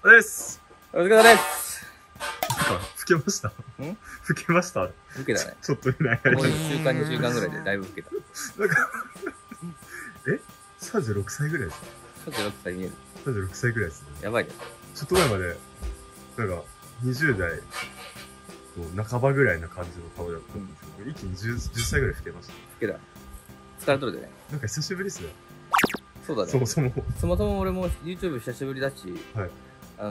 お疲れ様です。お疲れ様です。吹けました。吹けました。吹けたね。ちょっとぐらい。もう1週間、2週間ぐらいでだいぶ吹けた。なんかえ ?36 歳ぐらいですね。36歳見える。36歳ぐらいですね。やばいね。ちょっと前まで、なんか、20代の半ばぐらいな感じの顔だったんですけど、一気に 10歳ぐらい吹けました。吹けた。疲れとるでね。なんか久しぶりっすね。そうだね。そもそも俺も YouTube 久しぶりだし、はい。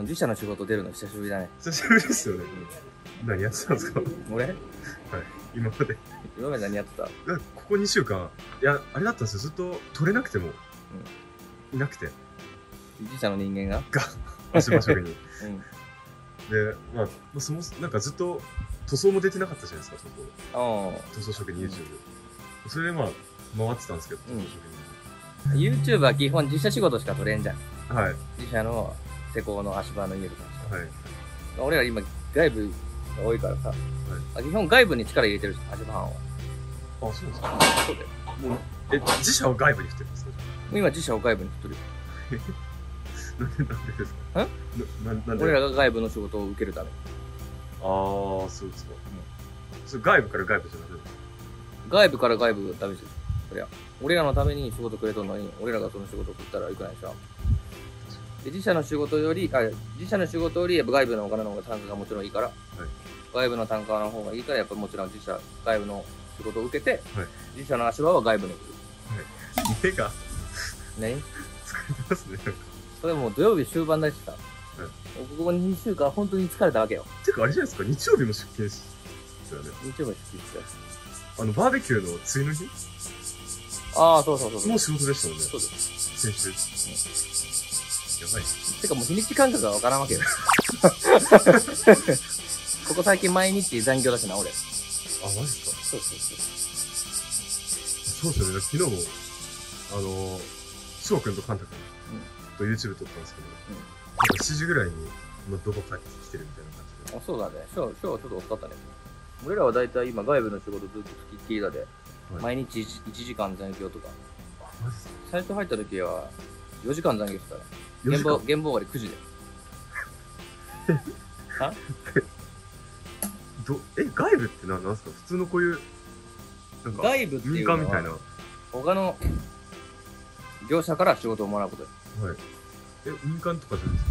自社の仕事出るの久しぶりだね。久しぶりですよね。何やってたんですか俺。はい、今まで何やってた。ここ2週間、いや、あれだったんですよ。ずっと取れなくても、うん、いなくて。自社の人間が足場職に。で、まあ、なんかずっと塗装も出てなかったじゃないですか、そこ。塗装職人 YouTube。うん、それでまあ、回ってたんですけど、塗装職人。YouTube は基本自社仕事しか取れんじゃん。はい。自社の施工の足場の家とかさ、はい、俺ら今外部が多いからさ、はい、基本外部に力入れてるじゃん、足場班は。あ、そうですか。そうだよ。もう自社を外部に振ってるんですか。今自社を外部に振ってるよ。なんでですか。なんで俺らが外部の仕事を受けるため。ああ、そうですか。うん、それ外部から外部じゃなくて。外部から外部がダメですよ。そりゃ俺らのために仕事くれとるのに、俺らがその仕事を食ったらいくないでしょ。自社の仕事よりやっぱ外部のお金の方が単価がもちろんいいから、はい、外部の単価の方がいいからやっぱもちろん自社外部の仕事を受けて、はい、自社の足場は外部に行く。目が何疲れてますね。それもう土曜日終盤だしさ、はい、ここ2週間本当に疲れたわけよ。てかあれじゃないですか、日曜日も出勤したよね。日曜日も出勤したよ。バーベキューの次の日。ああ、そうそうそうそう。もう仕事でしたもんね。そうです。先週。うん、やばい。てかもう日にち感覚がわからんわけよ。ここ最近毎日残業だしな、俺。あ、マジか。そうですよね。昨日も、翔くんとカンタくんと YouTube 撮ったんですけど、なんか7時ぐらいに、どこ帰ってきてるみたいな感じで。あ、そうだね。翔はちょっと遅かったね。俺らはだいたい今外部の仕事ずっと付きっきりだで、はい、毎日 1時間残業とか。あ、マジですか。最初入った時は、4時間残業してたら。現場終わり9時だよ。は外部って何なんですか。普通のこういう、なんか、民間みたいな。他の業者から仕事をもらうことよ。はい。民間とかじゃないですか。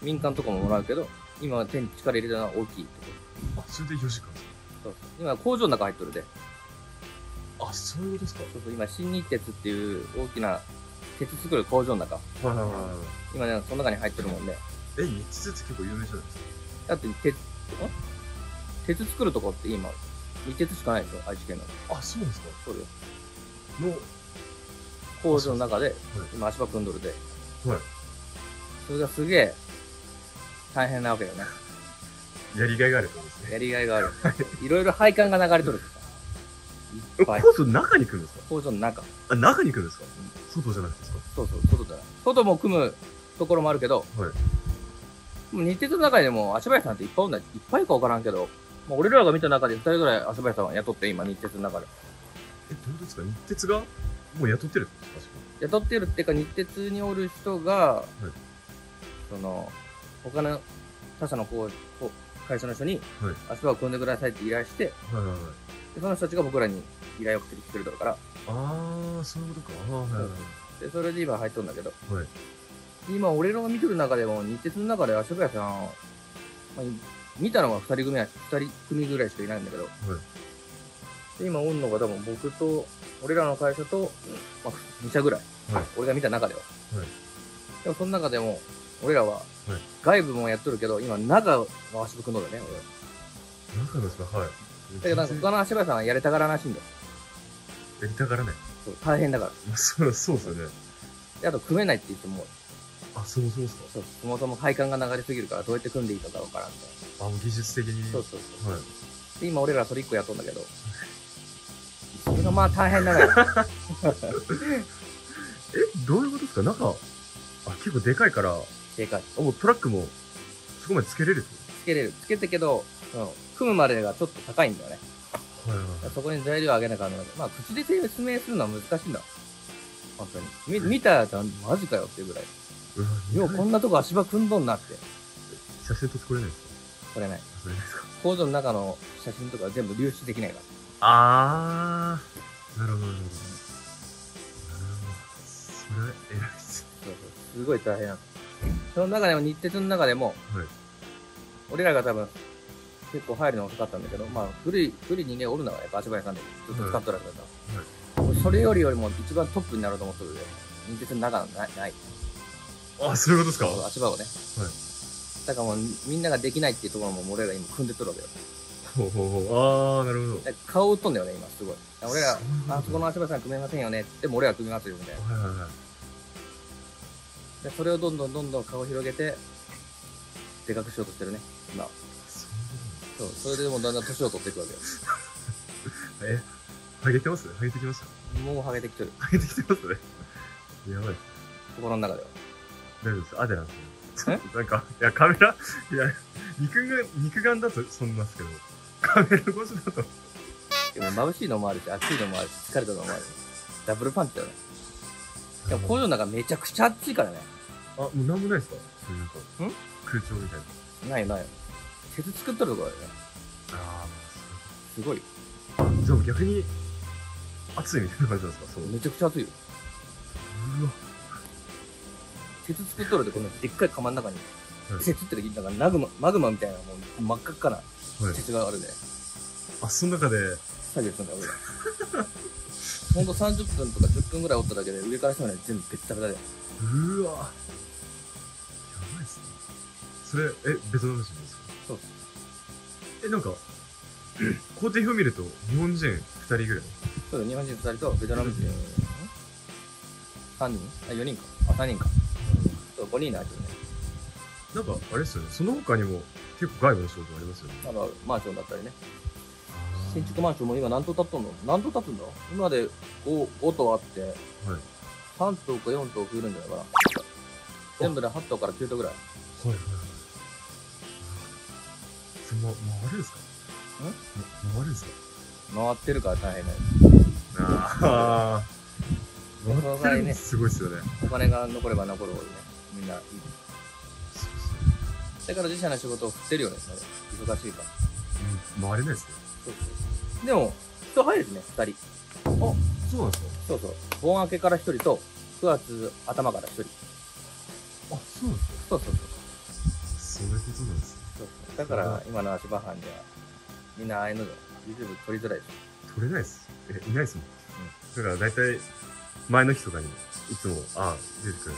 民間とかももらうけど、今手に力入れたのは大きいとこ。あ、それで4時間ですか。そうそう。今工場の中入っとるで。あ、そういうことですか。そうそう、今新日鉄っていう大きな、鉄作る工場の中。今ね、その中に入ってるもんね。え、日鉄結構有名じゃないですか。だって、鉄作るとこって今、日鉄しかないでしょ、愛知県の。あ、そうですか。そうです。の工場の中で、今足場組んどるで。はい。それがすげえ、大変なわけよね。やりがいがあるってことですね。やりがいがある。いろいろ配管が流れとる。工場の中に来るんですか。工場の中。あ、中に来るんですか。外じゃないですか。そうそう、外じゃない。外も組むところもあるけど、はい、もう日鉄の中でも足場屋さんっていっぱいおんない。いっぱいか分からんけど、まあ、俺らが見た中で2人ぐらい足場屋さんは雇って、今日鉄の中で。え、どういうことですか。日鉄がもう雇ってるってことですか。雇ってるっていうか、日鉄におる人が、はい、その、他の他社の会社の人に、はい、足場を組んでくださいって依頼して、はいはいはい、でその人たちが僕らに依頼を送ってきてるだろうから。ああ、そういうことか。あ、はいはい。でそれで今入っとるんだけど、はい、今俺らが見てる中でも日鉄の中で足場屋さん、まあ、見たのが2人組ぐらいしかいないんだけど、はい、で今おんのが多分僕と俺らの会社と、まあ、2社ぐらい、はい、俺が見た中では、はい、でもその中でも俺らは外部もやっとるけど、今中は足場組んどるね。俺中ですか。はい。だけどなんか他の足場屋さんはやりたがらないらしいんだよ。やりたがらない。そう、大変だから。そうですよね。で、あと組めないって言っても。あ、そもそもですか。そう、そもそも配管が流れすぎるから、どうやって組んでいいかが分からんみたいな。あ、技術的に。そうそうそう。はい。で、今俺らそれ1個やっとんだけど。それがまあ大変だから。え、どういうことですか。なんか、あ、結構でかいから。でかい。あ、もうトラックも、そこまでつけれる。つけれる。つけてけど、うん、組むまでがちょっと高いんだよね。そこに材料をあげなきゃならない。まあ、口で説明するのは難しいんだ。本当に。見たら、マジかよっていうぐらい。ようこんなとこ足場組んどんなって。写真撮ってこれないですか？これない。これないですか？コードの中の写真とか全部流出できないから。ああ、なるほどなるほど。それは偉いっす。そうそう、すごい大変なの。その中でも日鉄の中でも、はい、俺らが多分結構入るの遅かったんだけど、まあ古い人間おるならやっぱ足場屋さんでずっと使っとられた、はい、それよりも一番トップになろうと思ってるで、日鉄の中のない。あ、そういうことですか？足場をね。はい。だからもうみんなができないっていうところも俺ら今組んでとるわけだ。ほうほうほう。ああ、なるほど。顔を打っとんだよね、今すごい。俺ら、あそこの足場さん組めませんよね。でも俺ら組みますよみたいな。はいはいはい。でそれをどんどん顔を広げて、でかくしようとしてるね、今。そう。それでもだんだん年を取っていくわけよ。え、ハゲてます？ハゲてきました？もうハゲてきてる。ハゲてきてますね。やばい。心の中では。大丈夫です。アデランスなんか、いや、カメラ、いや、肉眼だとそんなんですけど、カメラ越しだと。でも眩しいのもあるし、暑いのもあるし、疲れたのもあるし、ダブルパンチだよね。でも、こういうのなんかめちゃくちゃ暑いからね。あ、もうなんもないですか？そういうなんか、空調みたいな。ないない。鉄作っとるとこだよね。ああ、すごい。でも逆に、暑いみたいな感じなんですか？そう。めちゃくちゃ暑いよ。うわ。鉄作っとるで、このでっかい釜の中に、はい、鉄ってなんかマグマみたいな、もう真っ赤っかな鉄があるで、はい、あ、その中で作業するんだよ、俺ら。ほんと30分とか10分ぐらいおっただけで、上から下まで全部べったべたで。うわ、やばいっすね。それ、ベトナム人ですか？そう。なんか、工程表見ると、日本人2人ぐらい。そうだ、日本人2人と、ベトナム人3人？あ、4人か。あ、3人か。5人なんですよね。なんかあれですよね、その他にも結構外部の仕事ありますよね。あのマンションだったりね。新築マンションも今何棟建ってんの？何棟建ってんだ？今で 5棟あって、はい、3棟か4棟増えるんじゃないかな。全部で8棟から9棟ぐらい。はいはいはい。回るんですか？ん？回るんですか？回ってるから大変だよ。ああ。回ってるのすごいですよね。お金が残れば残るほどね。みんな、だから自社の仕事を振ってるよね、忙しいから。回れないですね。そうそう。でも人入るしね、2人。あ、そうなんですか？そうそう。盆明けから1人と9月頭から1人。あ、そうなんですか？そうそうそう。そういうことなんですね。そうそう。だから今の足場班ではみんなああいうので YouTube 撮りづらいです。撮れないです。いないですもん、うん、だから大体前の日とかにいつも「ああ出てくる」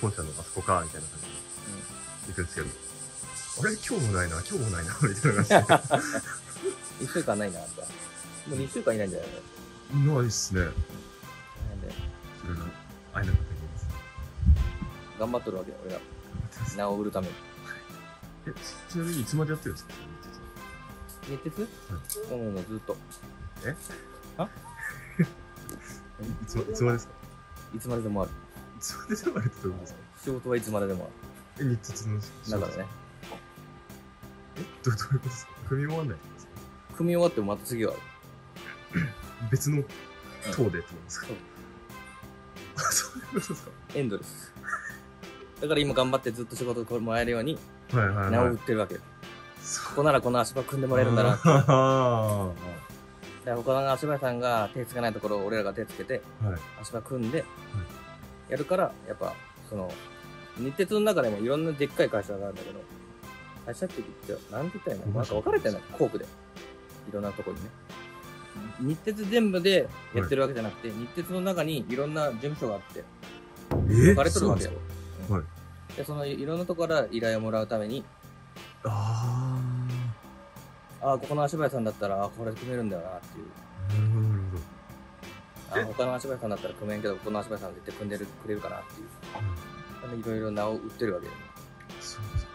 本社のあそこかみたいな感じで行くんですけど、あれ今日もないな、今日もないなみたいな感じで。1週間ないな、あんた。もう2週間いないんじゃないの？ないっすね。なんでいろいろ会えなかったりです。頑張っとるわけよ、俺ら。名を売るために。ちなみにいつまでやってるんですか？日鉄？もうずっと。え？あ？いつまでですか？いつまででもある。いつまででもあるってどういうことですか？仕事はいつまででもある。日鉄の仕事だからね。どういうことですか？組み終わんないってことですか？組み終わってもまた次はある。別の塔でってことですか？そういうことですか？エンドレス。だから今頑張ってずっと仕事をもらえるように名を売ってるわけ。ここならこの足場組んでもらえるんだなって。だから他の足場屋さんが手つけないところを俺らが手つけて足場組んでやるから、やっぱその日鉄の中でもいろんなでっかい会社があるんだけど、会社って言って何て言ったらいいの、なんか分かれてない、工区でいろんなところにね。日鉄全部でやってるわけじゃなくて、はい、日鉄の中にいろんな事務所があって分かれてるわけよ。でそのいろんなところから依頼をもらうために、ああここの足場屋さんだったらこれ組めるんだよなっていう。あ、他の足場屋さんだったら組めんけど、この足場屋さんは絶対組んでくれるかなっていう。いろいろ名を売ってるわけよ。そうですか。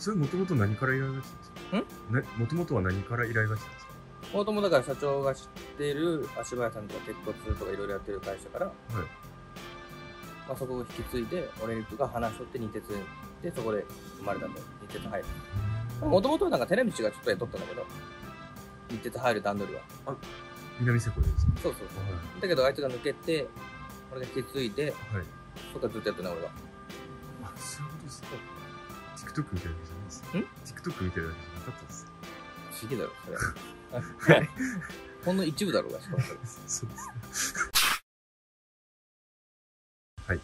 それもともと何から依頼が来たんですか？もともとは何から依頼が来たんですか？もともとだから社長が知ってる足場屋さんとか鉄骨とかいろいろやってる会社から、はい、まあそこを引き継いで、俺とか話しとって日鉄で、そこで生まれたんだよ、日鉄入る。もともとなんかテレビがちょっとやっとったんだけど、日鉄入る段取りは。あ、南瀬古ですね。そうそうそう、はい、だけどあいつが抜けて俺が引き継いで、はい、そっからずっとやってんな俺が。です。TikTok 見てるわけじゃないです。TikTok 見てるわけじゃなかったです。不思議だろ、それは。はい。ほんの一部だろうが、しかも。そうですね。はい。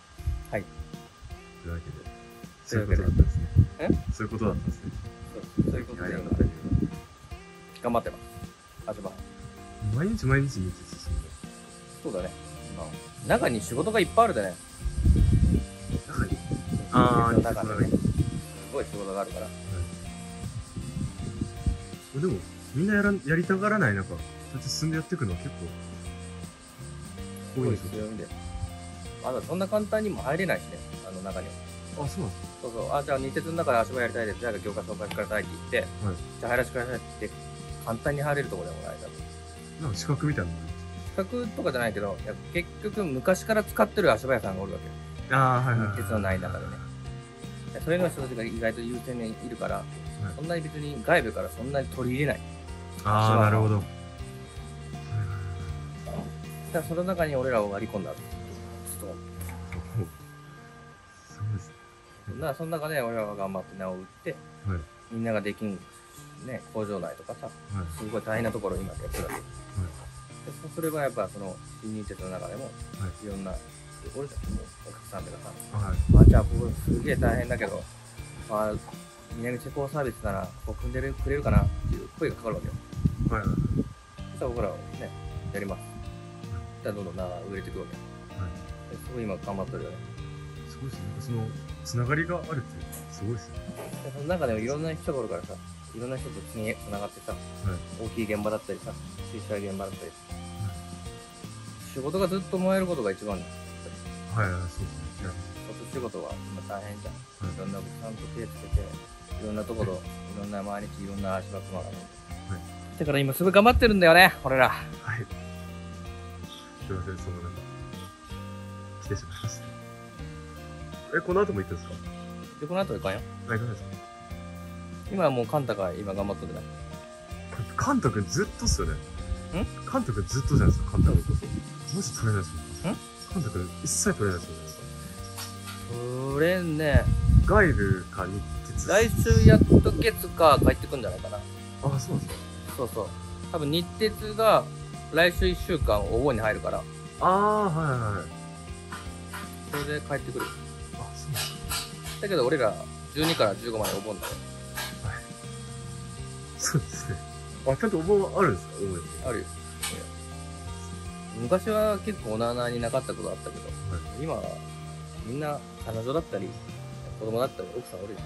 はい。というわけで、そういうことだったんですね。そういうことだったんですね。そういうことだったんですね。頑張ってます。あずば。毎日見てる。そうだね。中に仕事がいっぱいあるだね。中に。ああ、中に。すごい仕事があるから。でもみんなやりたがらない中、そうやって進んでやっていくのは結構すごい強みで。まだそんな簡単にも入れないしね、あの中には。あ、そうなんですか。そうそう。あ、じゃあ日鉄の中で足場やりたいです。じゃあ業界紹介してくださいって言って、はい、じゃあ入らせてくださいって言って簡単に入れるところでもないだろう。なんか資格みたいなの。資格とかじゃないけど、いや結局昔から使ってる足場屋さんがおるわけよ。ああ、はいはい。日鉄のない中でね。そういうの人たちが意外と優先にいるから。そんなに別に外部からそんなに取り入れない。ああ、なるほど。だからその中に俺らを割り込んだ。ちょっと。そうですね。その中で俺らが頑張って名を売って、はい、みんなができん、ね、工場内とかさ、はい、すごい大変なところを今やってるわけ。はい、それはやっぱその新日鉄の中でも、はい、いろんなところでお客さんとかさ、はい、まあじゃあここすげえ大変だけど、まあ南施工サービスならここ組んでくれるかなっていう声がかかるわけよ。はいはいはい。そしたら僕らはね、やります。じゃあどんどん売れていくわけ。はい。すごい今頑張ってるよね。すごいですね。そのつながりがあるっていうすごいですね。その中でもいろんな人がおるからさ、いろんな人とつながってさ、はい、大きい現場だったりさ、小さい現場だったり、はい、仕事がずっと燃えることが一番です。はいはい、そうですね。仕事は今大変じゃん。はい、いろんなお客さんと手をつけて、いろんなところ、いろんな毎日いろんな足場つまがる。はい。だから今すごい頑張ってるんだよね、俺ら。はい。すいません、そのなんか、来てしまいました。え、この後も行くんですか？で、この後行かんよ。あ、行かないですか？今はもうカンタが今頑張ってるんじゃない？カンタ君ずっとっすよね。ん？カンタ君ずっとじゃないですか、カンタ君。マジ取れないですよ。ん？カンタ君一切取れないですよね。取れんね。外部かに。来週やっと月か帰ってくんじゃないかな。あ、そうなんですか。そうそう。多分日鉄が来週1週間お盆に入るから。ああ、はいはい。それで帰ってくる。あ、そうなんです。だけど俺ら12から15までお盆だよ。はい。そうですね。あ、ちゃんとお盆あるんですか？お盆あるよ。昔は結構おなあなあになかったことあったけど、はい、今はみんな彼女だったり子供だったり奥さんおるよ。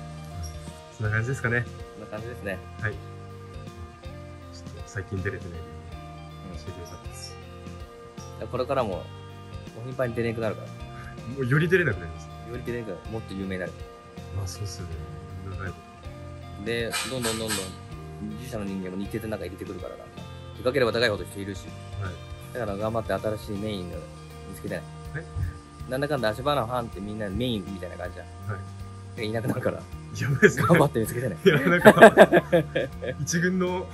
そんな感じですかね。そんな感じですね。はい。ちょっと最近出れてないので、教えてください。これからも、頻繁に出れなくなるから。もうより出れなくなります。より出れなくなる。もっと有名になる。まあそうっすよね。長いこと。で、どんどん、自社の人間も日程の中に入れてくるからな。高ければ高いほど人いるし。はい。だから頑張って新しいメインを見つけたい。はい。なんだかんだ足場のファンってみんなメインみたいな感じじゃん。はい。いなくなるから。やばいですね。頑張って見つけてね。いや、なんか、一軍の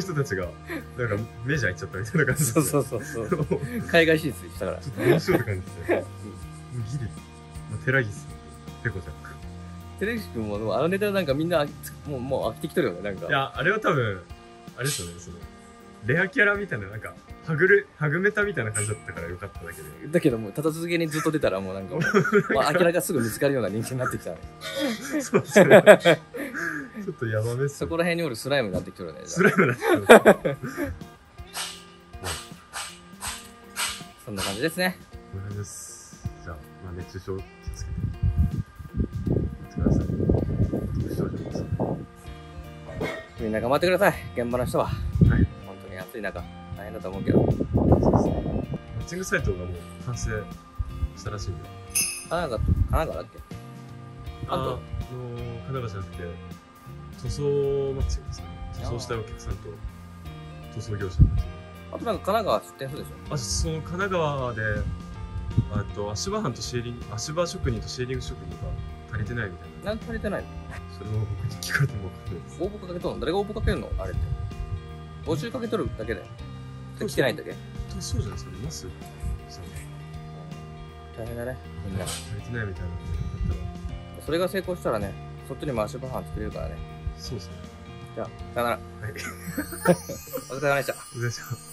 人たちが、なんか、メジャー行っちゃったみたいな感じ。そう。海外進出したから。ちょっと面白い感じで。ギリ。寺岸、ペコちゃん。寺岸君も、あのネタなんかみんな、もう飽きてきとるよね、なんか。いや、あれは多分、あれですよね、その、レアキャラみたいな、なんか、はぐめたみたいな感じだったからよかっただけで。だけどもう、立た続けにずっと出たらもうなんか、まあ明らかすぐ見つかるような人間になってきた。そうですね。ちょっとやばめっすね。そこら辺におるスライムになってきてるね。スライムになってきてる。そんな感じですね。こんな感じです。じゃあ、まあ、熱中症気をつけて。お疲れ様です。熱中症状ですね。みんな頑張ってください、現場の人は。はい。本当に暑い中。大変だと思うけど。そうですね。マッチングサイトがもう完成したらしいんで。神奈川だっけ？神奈川じゃなくて、塗装マッチングですね。塗装したいお客さんと塗装業者のマッチング。あとなんか神奈川出店するでしょ？あ、その神奈川で、足場班とシェーリング、足場職人とシェーリング職人が足りてないみたいな。なんで足りてないの？それを僕に聞かれても分かんないです。応募かけとるの？誰が応募かけるの？あれって。募集かけとるだけだよ。来てないんだっけ？そうじゃないですかね、いますよ。大変だね、みんな。足りてないみたいなんで、だったら。それが成功したらね、そっちにも足場班作れるからね。そうですね。じゃあ、さよなら。はい。お疲れ様でした。お疲れ様でした。